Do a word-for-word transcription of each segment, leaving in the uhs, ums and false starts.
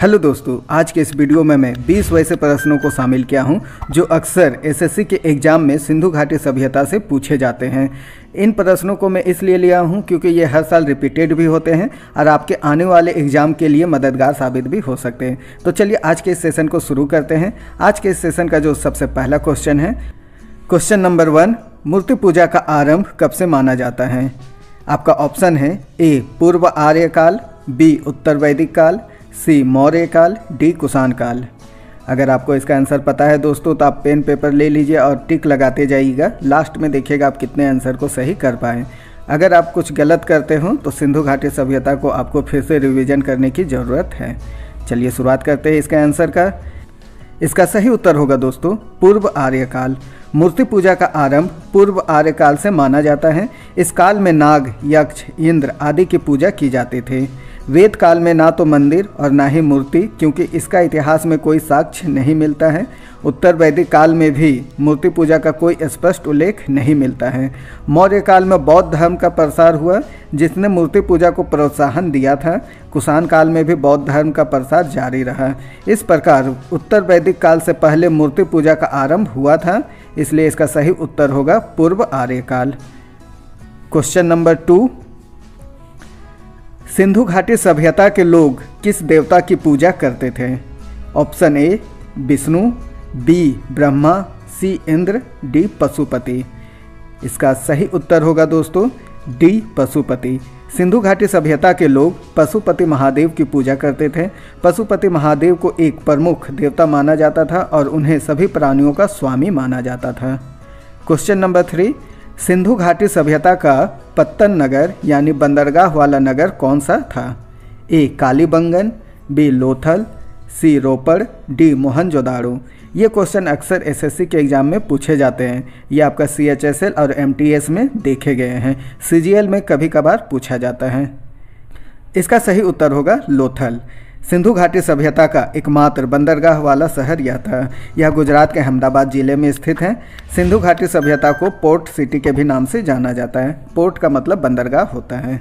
Hello दोस्तों, आज के इस वीडियो में मैं बीस वैसे प्रश्नों को शामिल किया हूं जो अक्सर एसएससी के एग्ज़ाम में सिंधु घाटी सभ्यता से पूछे जाते हैं। इन प्रश्नों को मैं इसलिए लिया हूं क्योंकि ये हर साल रिपीटेड भी होते हैं और आपके आने वाले एग्ज़ाम के लिए मददगार साबित भी हो सकते हैं। तो चलिए आज के इस सेशन को शुरू करते हैं। आज के इस सेशन का जो सबसे पहला क्वेश्चन है, क्वेश्चन नंबर वन, मूर्ति पूजा का आरम्भ कब से माना जाता है? आपका ऑप्शन है ए पूर्व आर्य काल, बी उत्तर वैदिक काल, सी मौर्य काल, डी कुषाण काल। अगर आपको इसका आंसर पता है दोस्तों तो आप पेन पेपर ले लीजिए और टिक लगाते जाइएगा। लास्ट में देखिएगा आप कितने आंसर को सही कर पाएँ। अगर आप कुछ गलत करते हो तो सिंधु घाटी सभ्यता को आपको फिर से रिवीजन करने की ज़रूरत है। चलिए शुरुआत करते हैं इसके आंसर का। इसका सही उत्तर होगा दोस्तों पूर्व आर्य काल। मूर्ति पूजा का आरंभ पूर्व आर्य काल से माना जाता है। इस काल में नाग, यक्ष, इंद्र आदि की पूजा की जाती थी। वेद काल में ना तो मंदिर और ना ही मूर्ति, क्योंकि इसका इतिहास में कोई साक्ष्य नहीं मिलता है। उत्तर वैदिक काल में भी मूर्ति पूजा का कोई स्पष्ट उल्लेख नहीं मिलता है। मौर्य काल में बौद्ध धर्म का प्रसार हुआ जिसने मूर्ति पूजा को प्रोत्साहन दिया था। कुषाण काल में भी बौद्ध धर्म का प्रसार जारी रहा। इस प्रकार उत्तर वैदिक काल से पहले मूर्ति पूजा का आरंभ हुआ था, इसलिए इसका सही उत्तर होगा पूर्व आर्य काल। क्वेश्चन नंबर टू, सिंधु घाटी सभ्यता के लोग किस देवता की पूजा करते थे? Option A Vishnu, B Brahma, C Indra, D Pashupati. इसका सही उत्तर होगा दोस्तों डी पशुपति। सिंधु घाटी सभ्यता के लोग पशुपति महादेव की पूजा करते थे। पशुपति महादेव को एक प्रमुख देवता माना जाता था और उन्हें सभी प्राणियों का स्वामी माना जाता था। क्वेश्चन नंबर थ्री, सिंधु घाटी सभ्यता का पत्तन नगर यानी बंदरगाह वाला नगर कौन सा था? A Kalibangan, B Lothal, C Ropar, D Mohenjodaro. ये क्वेश्चन अक्सर एसएससी के एग्ज़ाम में पूछे जाते हैं। ये आपका सीएचएसएल और एमटीएस में देखे गए हैं। सीजीएल में कभी कभार पूछा जाता है। इसका सही उत्तर होगा लोथल। सिंधु घाटी सभ्यता का एकमात्र बंदरगाह वाला शहर यह था। यह गुजरात के अहमदाबाद ज़िले में स्थित है। सिंधु घाटी सभ्यता को पोर्ट सिटी के भी नाम से जाना जाता है। पोर्ट का मतलब बंदरगाह होता है।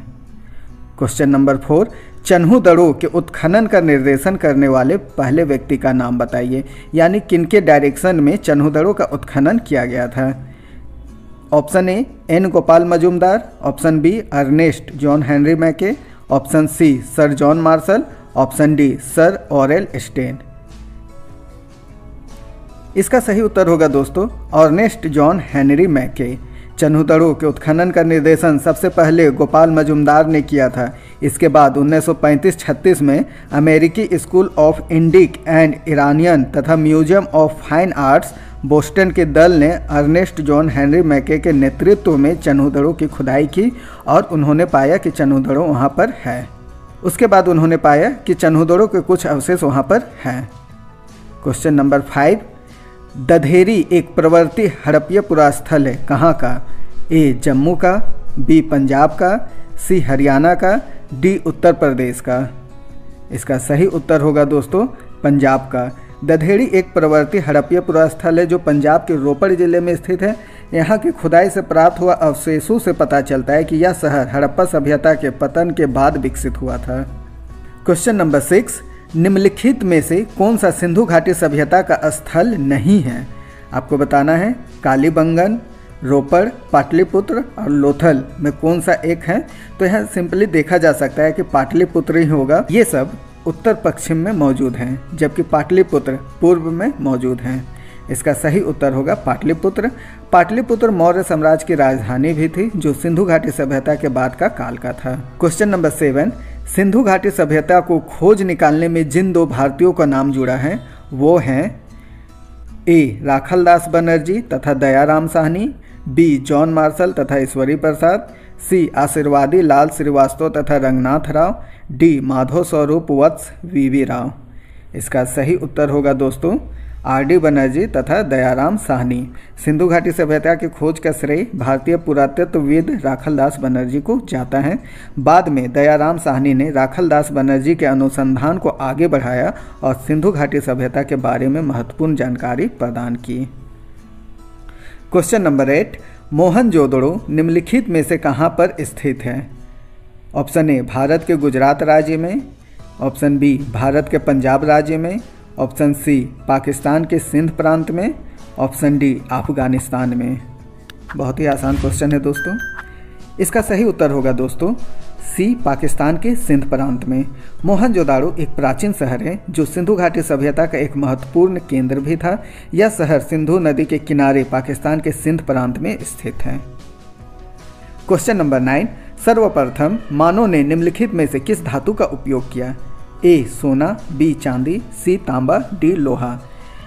Question number four, Chanhudaro के उत्खनन का निर्देशन करने वाले पहले व्यक्ति का नाम बताइए, यानी किनके डायरेक्शन में चन्हु दड़ो का उत्खनन किया गया था? Option A N Gopal Majumdar, option B Ernest John Henry Mackay, option C sir John Marshall, option D sir Aurel Stein. इसका सही उत्तर होगा दोस्तों अर्नेस्ट जॉन हेनरी मैके। चन्हु दड़ो के उत्खनन का निर्देशन सबसे पहले गोपाल मजूमदार ने किया था। इसके बाद उन्नीस सौ पैंतीस छत्तीस में अमेरिकी school of Indic and Iranian तथा museum of fine arts Boston के दल ने अर्नेस्ट जॉन हेनरी मैके के नेतृत्व में चन्हु दड़ो की खुदाई की और उन्होंने पाया कि चन्हु दड़ो वहाँ पर है। उसके बाद उन्होंने पाया कि चन्हु दड़ो के कुछ अवशेष वहाँ पर हैं। क्वेश्चन नंबर फाइव, दधेरी एक प्रवर्ती हड़प्पीय पुरास्थल है कहाँ का? ए जम्मू का, बी पंजाब का, सी हरियाणा का, डी उत्तर प्रदेश का। इसका सही उत्तर होगा दोस्तों पंजाब का। दधेड़ी एक प्रवर्ती हड़प्पीय पुरास्थल है जो पंजाब के रोपड़ ज़िले में स्थित है। यहाँ की खुदाई से प्राप्त हुआ अवशेषों से पता चलता है कि यह शहर हड़प्पा सभ्यता के पतन के बाद विकसित हुआ था। क्वेश्चन नंबर सिक्स, निम्नलिखित में से कौन सा सिंधु घाटी सभ्यता का स्थल नहीं है? आपको बताना है कालीबंगन, रोपड़, पाटलिपुत्र और लोथल में कौन सा एक है। तो यहाँ सिंपली देखा जा सकता है कि पाटलिपुत्र ही होगा। ये सब उत्तर पश्चिम में मौजूद हैं जबकि पाटलिपुत्र पूर्व में मौजूद हैं। इसका सही उत्तर होगा पाटलिपुत्र। पाटलिपुत्र मौर्य साम्राज्य की राजधानी भी थी जो सिंधु घाटी सभ्यता के बाद का काल का था। क्वेश्चन नंबर सेवन, सिंधु घाटी सभ्यता को खोज निकालने में जिन दो भारतीयों का नाम जुड़ा है वो हैं ए राखलदास बनर्जी तथा Dayaram Sahni, B John Marshall तथा ईश्वरी प्रसाद, सी आशीर्वादी लाल श्रीवास्तव तथा रंगनाथ राव, डी माधव स्वरूप वत्स वीवी राव। इसका सही उत्तर होगा दोस्तों आर डी बनर्जी तथा दयाराम साहनी। सिंधु घाटी सभ्यता की खोज का श्रेय भारतीय पुरातत्वविद राखलदास बनर्जी को जाता है। बाद में दयाराम साहनी ने राखलदास बनर्जी के अनुसंधान को आगे बढ़ाया और सिंधु घाटी सभ्यता के बारे में महत्वपूर्ण जानकारी प्रदान की। क्वेश्चन नंबर एट, मोहनजोदड़ो निम्नलिखित में से कहाँ पर स्थित है? ऑप्शन ए भारत के गुजरात राज्य में, ऑप्शन बी भारत के पंजाब राज्य में, ऑप्शन सी पाकिस्तान के सिंध प्रांत में, ऑप्शन डी अफगानिस्तान में। बहुत ही आसान क्वेश्चन है दोस्तों। इसका सही उत्तर होगा दोस्तों सी पाकिस्तान के सिंध प्रांत में। मोहनजोदाड़ो एक प्राचीन शहर है जो सिंधु घाटी सभ्यता का एक महत्वपूर्ण केंद्र भी था। यह शहर सिंधु नदी के किनारे पाकिस्तान के सिंध प्रांत में स्थित है। क्वेश्चन नंबर नाइन, सर्वप्रथम मानव ने निम्नलिखित में से किस धातु का उपयोग किया? ए सोना, बी चांदी, सी तांबा, डी लोहा।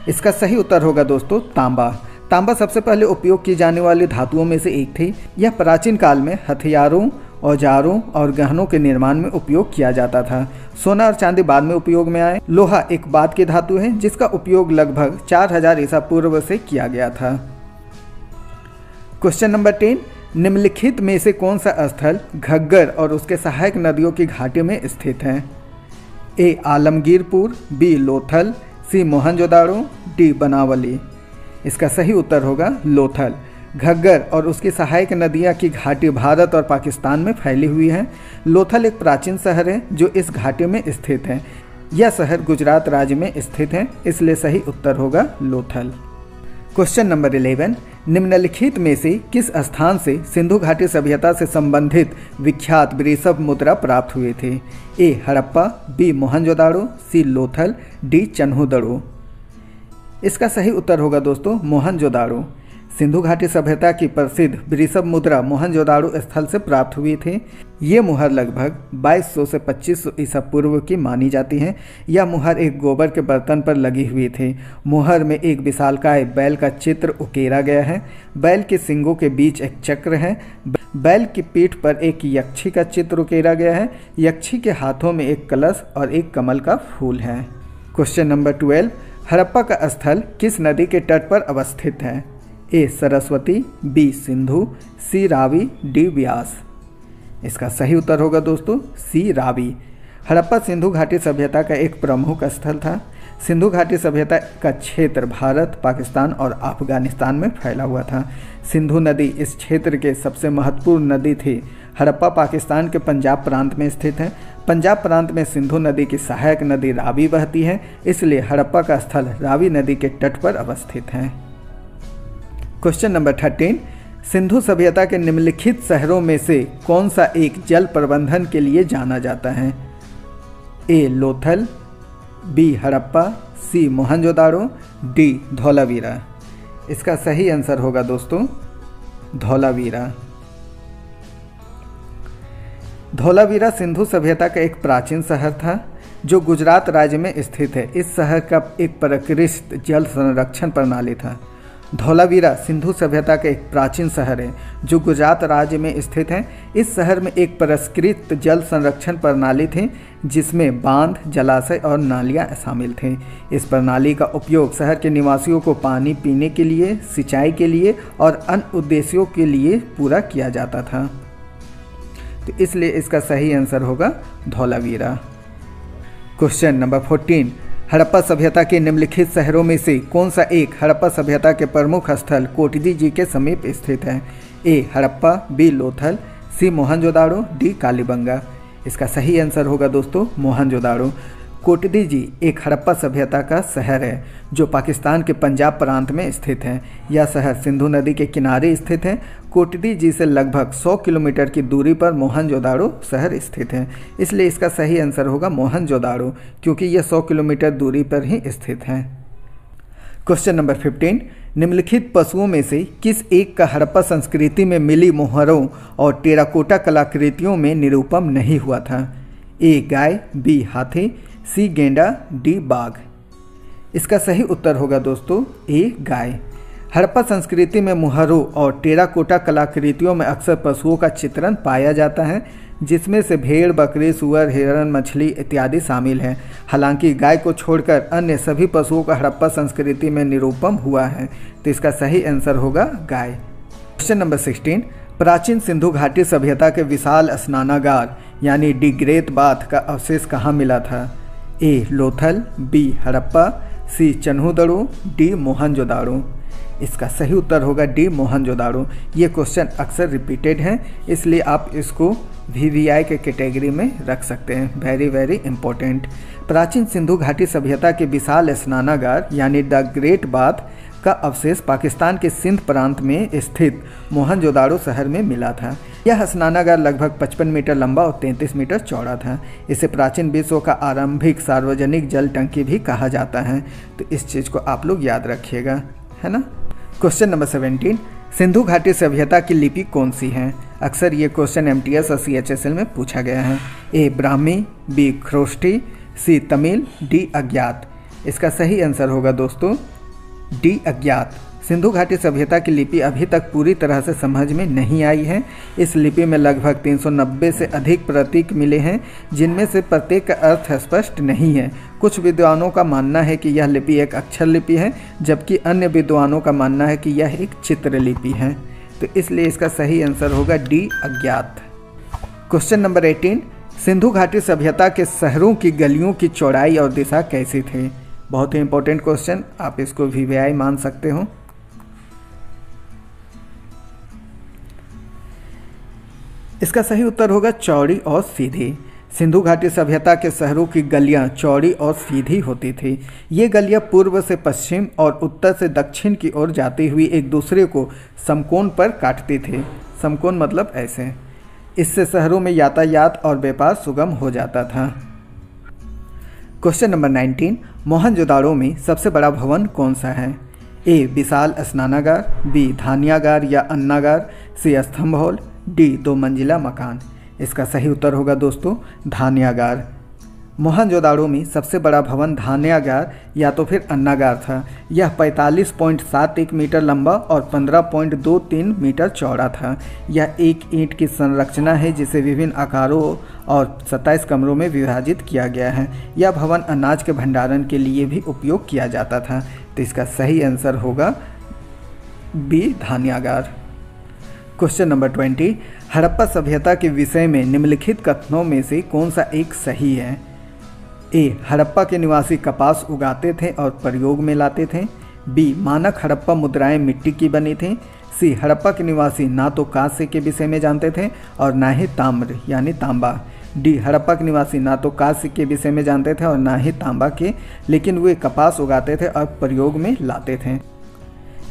इसका सही उत्तर होगा दोस्तों तांबा। तांबा सबसे पहले उपयोग की जाने वाली धातुओं में से एक थी। यह प्राचीन काल में हथियारों, औजारों और गहनों के निर्माण में उपयोग किया जाता था। सोना और चांदी बाद में उपयोग में आए। लोहा एक बाद की धातु है जिसका उपयोग लगभग चार हज़ार ईसा पूर्व से किया गया था। क्वेश्चन नंबर टेन, निम्नलिखित में से कौन सा स्थल घग्गर और उसके सहायक नदियों की घाटी में स्थित है? A Alamgirpur, B Lothal, C Mohenjodaro, D Banawali. इसका सही उत्तर होगा लोथल। घग्गर और उसकी सहायक नदियां की घाटी भारत और पाकिस्तान में फैली हुई है। लोथल एक प्राचीन शहर है जो इस घाटी में स्थित है। यह शहर गुजरात राज्य में स्थित है, इसलिए सही उत्तर होगा लोथल। क्वेश्चन नंबर इलेवन, निम्नलिखित में से किस स्थान से सिंधु घाटी सभ्यता से संबंधित विख्यात वृषभ मुद्रा प्राप्त हुए थे? A Harappa, B Mohenjodaro, C Lothal, D Chanhudaro. इसका सही उत्तर होगा दोस्तों मोहनजोदाड़ो। सिंधु घाटी सभ्यता की प्रसिद्ध वृषभ मुद्रा मोहनजोदाड़ो स्थल से प्राप्त हुई थी। ये मुहर लगभग बाईस सौ से पच्चीस सौ ईसा पूर्व की मानी जाती है। यह मुहर एक गोबर के बर्तन पर लगी हुई थी। मुहर में एक विशालकाय बैल का चित्र उकेरा गया है। बैल के सींगों के बीच एक चक्र है। बैल की पीठ पर एक यक्षी का चित्र उकेरा गया है। यक्षी के हाथों में एक कलश और एक कमल का फूल है। क्वेश्चन नंबर ट्वेल्व, हड़प्पा का स्थल किस नदी के तट पर अवस्थित है? A Saraswati, B Sindhu, C Ravi, D व्यास। इसका सही उत्तर होगा दोस्तों सी रावी। हड़प्पा सिंधु घाटी सभ्यता का एक प्रमुख स्थल था। सिंधु घाटी सभ्यता का क्षेत्र भारत, पाकिस्तान और अफगानिस्तान में फैला हुआ था। सिंधु नदी इस क्षेत्र के सबसे महत्वपूर्ण नदी थी। हड़प्पा पाकिस्तान के पंजाब प्रांत में स्थित है। पंजाब प्रांत में सिंधु नदी की सहायक नदी रावी बहती है, इसलिए हड़प्पा का स्थल रावी नदी के तट पर अवस्थित है। क्वेश्चन नंबर थर्टीन, सिंधु सभ्यता के निम्नलिखित शहरों में से कौन सा एक जल प्रबंधन के लिए जाना जाता है? A Lothal, B Harappa, C Mohenjodaro, D Dholavira. इसका सही आंसर होगा दोस्तों धौलावीरा। धौलावीरा सिंधु सभ्यता का एक प्राचीन शहर था जो गुजरात राज्य में स्थित है। इस शहर का एक परिष्कृत जल संरक्षण प्रणाली था। धौलावीरा सिंधु सभ्यता का एक प्राचीन शहर है जो गुजरात राज्य में स्थित है। इस शहर में एक परिष्कृत जल संरक्षण प्रणाली थी जिसमें बांध, जलाशय और नालियाँ शामिल थीं। इस प्रणाली का उपयोग शहर के निवासियों को पानी पीने के लिए, सिंचाई के लिए और अन्य उद्देश्यों के लिए पूरा किया जाता था, तो इसलिए इसका सही आंसर होगा Dholavira. Question number fourteen, Harappa सभ्यता के निम्नलिखित शहरों में से कौन सा एक हड़प्पा सभ्यता के प्रमुख स्थल कोटदी जी के समीप स्थित है? A Harappa, B Lothal, C Mohenjodaro, D Kalibanga. इसका सही आंसर होगा दोस्तों मोहनजोदाड़ो। कोटदी जी एक हड़प्पा सभ्यता का शहर है जो पाकिस्तान के पंजाब प्रांत में स्थित है। यह शहर सिंधु नदी के किनारे स्थित है। कोटदी जी से लगभग सौ किलोमीटर की दूरी पर मोहनजोदाड़ो शहर स्थित है, इसलिए इसका सही आंसर होगा मोहनजोदाड़ो, क्योंकि यह सौ किलोमीटर दूरी पर ही स्थित है। क्वेश्चन नंबर फिफ्टीन, निम्नलिखित पशुओं में से किस एक का हड़प्पा संस्कृति में मिली मोहरों और टेराकोटा कलाकृतियों में निरूपण नहीं हुआ था? ए गाय, बी हाथी, सी गेंडा, डी बाघ। इसका सही उत्तर होगा दोस्तों ए गाय। हड़प्पा संस्कृति में मुहरों और टेराकोटा कलाकृतियों में अक्सर पशुओं का चित्रण पाया जाता है जिसमें से भेड़, बकरी, सूअर, हिरण, मछली इत्यादि शामिल हैं। हालांकि गाय को छोड़कर अन्य सभी पशुओं का हड़प्पा संस्कृति में निरूपण हुआ है, तो इसका सही आंसर होगा गाय। क्वेश्चन नंबर सिक्सटीन, प्राचीन सिंधु घाटी सभ्यता के विशाल स्नानागार यानी डी ग्रेट बाथ का अवशेष कहाँ मिला था? A Lothal, B Harappa, C Chanhudaro, D Mohenjodaro. इसका सही उत्तर होगा डी, मोहनजोदाड़ो। ये क्वेश्चन अक्सर रिपीटेड हैं, इसलिए आप इसको वी वी आई के कैटेगरी में रख सकते हैं। Very very important. प्राचीन सिंधु घाटी सभ्यता के विशाल स्नानागार यानी द ग्रेट बाथ का अवशेष पाकिस्तान के सिंध प्रांत में स्थित मोहनजोदाड़ो शहर में मिला था। यह स्नानागार लगभग पचपन मीटर लंबा और तैंतीस मीटर चौड़ा था। इसे प्राचीन विश्व का आरंभिक सार्वजनिक जल टंकी भी कहा जाता है, तो इस चीज़ को आप लोग याद रखिएगा, है ना। क्वेश्चन नंबर सत्रह, सिंधु घाटी सभ्यता की लिपि कौन सी है? अक्सर ये क्वेश्चन एम टी एस और सी एच एस एल में पूछा गया है। A Brahmi, B Kharosthi, C Tamil, D अज्ञात। इसका सही आंसर होगा दोस्तों डी अज्ञात। सिंधु घाटी सभ्यता की लिपि अभी तक पूरी तरह से समझ में नहीं आई है। इस लिपि में लगभग तीन सौ नब्बे से अधिक प्रतीक मिले हैं, जिनमें से प्रत्येक का अर्थ स्पष्ट नहीं है। कुछ विद्वानों का मानना है कि यह लिपि एक अक्षर लिपि है, जबकि अन्य विद्वानों का मानना है कि यह एक चित्रलिपि है, तो इसलिए इसका सही आंसर होगा डी अज्ञात। क्वेश्चन नंबर अठारह, सिंधु घाटी सभ्यता के शहरों की गलियों की चौड़ाई और दिशा कैसी थी? बहुत ही इंपॉर्टेंट क्वेश्चन, आप इसको वी वी आई मान सकते हो। इसका सही उत्तर होगा चौड़ी और सीधी। सिंधु घाटी सभ्यता के शहरों की गलियां चौड़ी और सीधी होती थी। ये गलियां पूर्व से पश्चिम और उत्तर से दक्षिण की ओर जाती हुई एक दूसरे को समकोण पर काटती थी। समकोण मतलब ऐसे। इससे शहरों में यातायात और व्यापार सुगम हो जाता था। क्वेश्चन नंबर नाइनटीन, मोहनजोदाड़ो में सबसे बड़ा भवन कौन सा है? ए विशाल स्नानागार, बी धान्यागार या अन्नागार, सी स्तंभ हॉल, डी दो मंजिला मकान। इसका सही उत्तर होगा दोस्तों धान्यागार। मोहनजोदाड़ो में सबसे बड़ा भवन धान्यागार या तो फिर अन्नागार था। यह पैंतालीस पॉइंट सात एक मीटर लंबा और पंद्रह पॉइंट दो तीन मीटर चौड़ा था। यह एक ईंट की संरचना है जिसे विभिन्न आकारों और सत्ताईस कमरों में विभाजित किया गया है। यह भवन अनाज के भंडारण के लिए भी उपयोग किया जाता था, तो इसका सही आंसर होगा बी धान्यागार। क्वेश्चन नंबर बीस, हड़प्पा सभ्यता के विषय में निम्नलिखित कथनों में से कौन सा एक सही है? ए हड़प्पा के निवासी कपास उगाते थे और प्रयोग में लाते थे, बी मानक हड़प्पा मुद्राएं मिट्टी की बनी थीं, सी हड़प्पा के निवासी ना तो कांसे के विषय में जानते थे और ना ही ताम्र यानी तांबा, डी हड़प्पा के निवासी ना तो कांसे के विषय में जानते थे और ना ही तांबा के, लेकिन वे कपास उगाते थे और प्रयोग में लाते थे।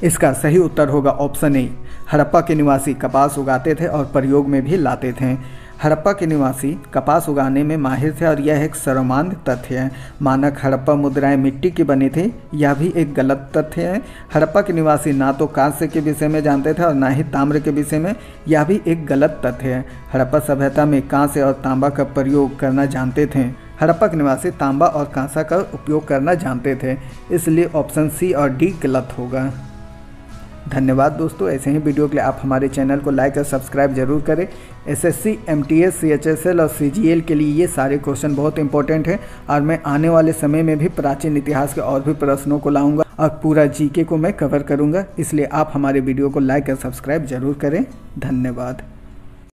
इसका सही उत्तर होगा ऑप्शन ए, हड़प्पा के निवासी कपास उगाते थे और प्रयोग में भी लाते थे। हड़प्पा के निवासी कपास उगाने में माहिर थे और यह एक सर्वमान्य तथ्य है। मानक हड़प्पा मुद्राएं मिट्टी की बनी थी, यह भी एक गलत तथ्य है। हड़प्पा के निवासी ना तो कांस्य के विषय में जानते थे और ना ही ताम्र के विषय में, यह भी एक गलत तथ्य है। हड़प्पा सभ्यता में कांस्य और तांबा का प्रयोग करना जानते थे। हड़प्पा के निवासी तांबा और कांसा का उपयोग करना जानते थे, इसलिए ऑप्शन सी और डी गलत होगा। धन्यवाद दोस्तों। ऐसे ही वीडियो के लिए आप हमारे चैनल को लाइक और सब्सक्राइब जरूर करें। S S C, M T S, C H S L और सी जी एल के लिए ये सारे क्वेश्चन बहुत इंपॉर्टेंट हैं और मैं आने वाले समय में भी प्राचीन इतिहास के और भी प्रश्नों को लाऊंगा और पूरा जी के को मैं कवर करूंगा, इसलिए आप हमारे वीडियो को लाइक और सब्सक्राइब जरूर करें। धन्यवाद।